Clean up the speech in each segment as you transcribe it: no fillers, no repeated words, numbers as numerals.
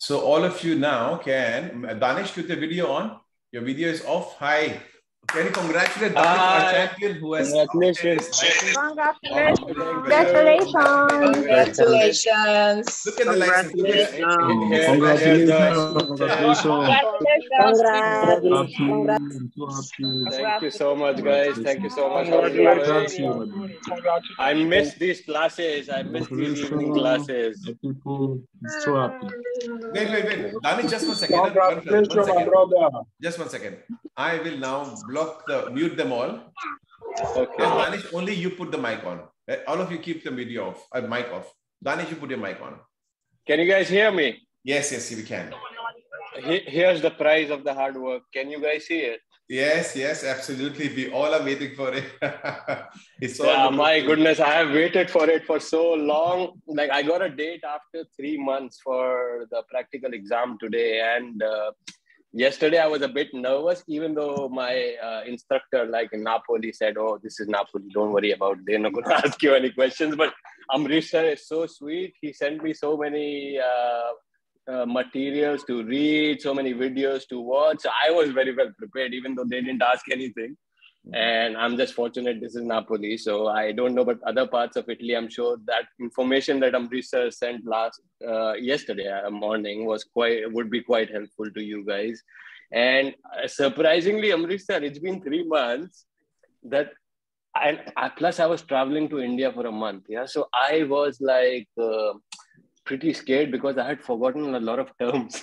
So all of you now can, Danish, put the video on. Your video is off. Hi. Can you congratulate our champion who has... Congratulations. Congratulations. Congratulations. Congratulations. Look at the lights. Congratulations. Congratulations. Congratulations. Thank you so much, guys. Thank you so much. I miss these classes. I miss these evening classes. It's so happy. Wait, wait, wait. Dani, just 1 second. Just 1 second. I will now mute them all. Okay. Danish, only you put the mic on. All of you keep the video off, mic off. Danish, you put your mic on. Can you guys hear me? Yes, yes, we can. Here's the prize of the hard work. Can you guys see it? Yes, yes, absolutely. We all are waiting for it. It's all my goodness, I have waited for it for so long. Like I got a date after 3 months for the practical exam today, and yesterday I was a bit nervous, even though my instructor, like in Napoli, said, "Oh, this is Napoli. Don't worry about it. They're not going to ask you any questions." But Ambrish sir is so sweet. He sent me so many materials to read, so many videos to watch. So I was very well prepared, even though they didn't ask anything. And I'm just fortunate this is Napoli, so I don't know. But other parts of Italy, I'm sure that information that Ambrish sir sent yesterday morning would be quite helpful to you guys. And surprisingly, Ambrish sir, it's been 3 months that, and plus I was traveling to India for a month. Yeah, so I was like pretty scared because I had forgotten a lot of terms.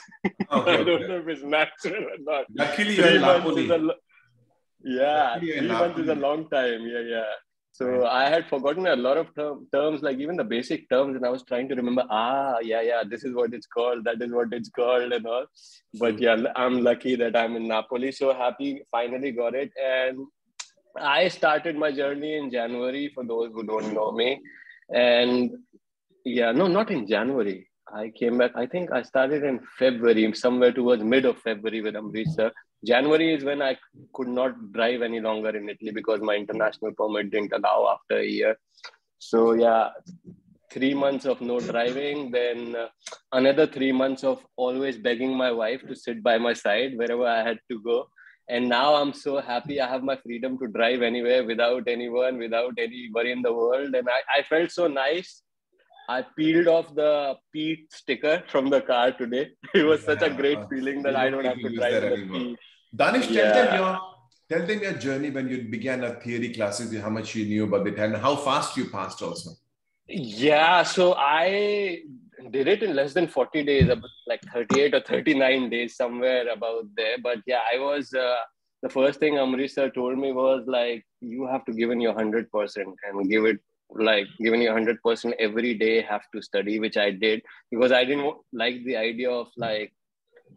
Okay, I don't know if it's natural or not. Luckily, you're in Napoli. Yeah, 3 months is a long time. Yeah, yeah. So I had forgotten a lot of terms, like even the basic terms, and I was trying to remember, yeah, yeah, this is what it's called, that is what it's called and all. But yeah, I'm lucky that I'm in Napoli. So happy, finally got it. And I started my journey in January, for those who don't know me. And yeah, no, not in January. I came back, I think I started in February, somewhere towards mid of February with Ambrish sir. January is when I could not drive any longer in Italy because my international permit didn't allow after a year. So yeah, 3 months of no driving, then another 3 months of always begging my wife to sit by my side wherever I had to go. And now I'm so happy I have my freedom to drive anywhere without anyone, without any worry in the world. And I felt so nice. I peeled off the Pete sticker from the car today. It was such a great feeling that I don't have to drive the Pete. Danish, tell them your journey when you began your theory classes, how much you knew about it and how fast you passed also. Yeah, so I did it in less than 40 days, like 38 or 39 days, somewhere about there. But yeah, I was... the first thing Ambrish sir told me was like, you have to give in your 100% and give it like giving you 100% every day, have to study, which I did because I didn't like the idea of like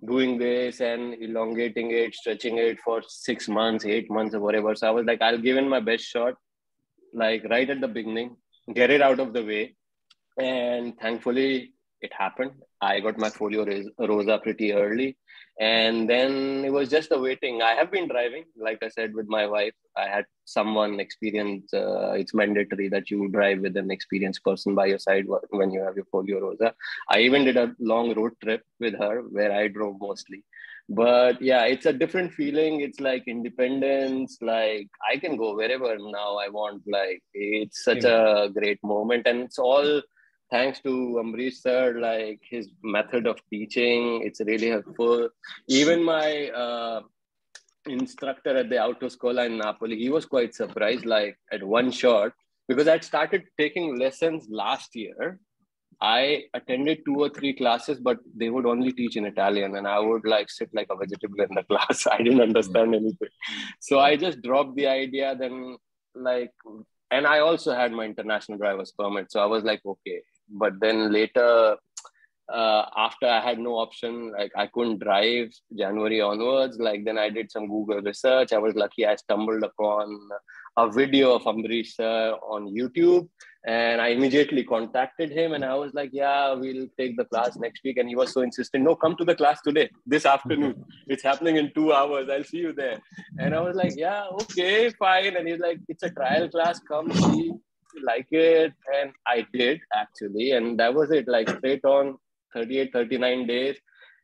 doing this and elongating it, stretching it for 6 months, 8 months or whatever. So I was like, I'll give in my best shot, like right at the beginning, get it out of the way. And thankfully it happened. I got my Folio Rosa pretty early. And then it was just the waiting. I have been driving, like I said, with my wife. I had someone experienced, it's mandatory that you drive with an experienced person by your side when you have your Folio Rosa. I even did a long road trip with her where I drove mostly. But yeah, it's a different feeling. It's like independence. Like I can go wherever now I want. Like it's such a great moment. And it's all... thanks to Ambrish sir, like his method of teaching, it's really helpful. Even my instructor at the Autoscola in Napoli, he was quite surprised, like at one shot, because I'd started taking lessons last year. I attended 2 or 3 classes, but they would only teach in Italian and I would like sit like a vegetable in the class. I didn't understand anything. So I just dropped the idea then like, and I also had my international driver's permit. So I was like, okay. But then later, after I had no option, like I couldn't drive January onwards, like then I did some Google research. I was lucky I stumbled upon a video of Ambrish sir on YouTube and I immediately contacted him and I was like, yeah, we'll take the class next week. And he was so insistent, no, come to the class today, this afternoon. It's happening in 2 hours. I'll see you there. And I was like, yeah, okay, fine. And he's like, it's a trial class. Come see. Like it. And I did actually, and that was it, like straight on 38-39 days.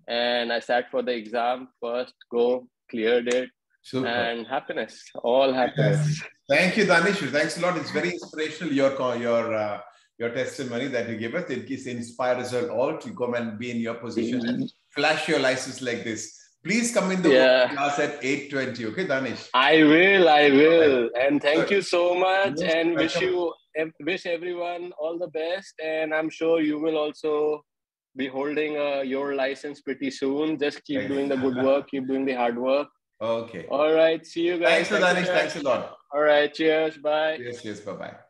and I sat for the exam, first go, cleared it. Super. And happiness, all happiness. Thank you, Danish. Thanks a lot. It's very inspirational, your testimony that you gave us. It inspires us all to come and be in your position and flash your license like this. Please come in the class at 8:20. Okay, Danish? I will. And thank you so much. And wish everyone all the best. And I'm sure you will also be holding your license pretty soon. Just keep doing the good work. Keep doing the hard work. Okay. All right. See you guys. Thanks, Danish. Thanks a lot. All right. Cheers. Bye. Yes. Bye-bye.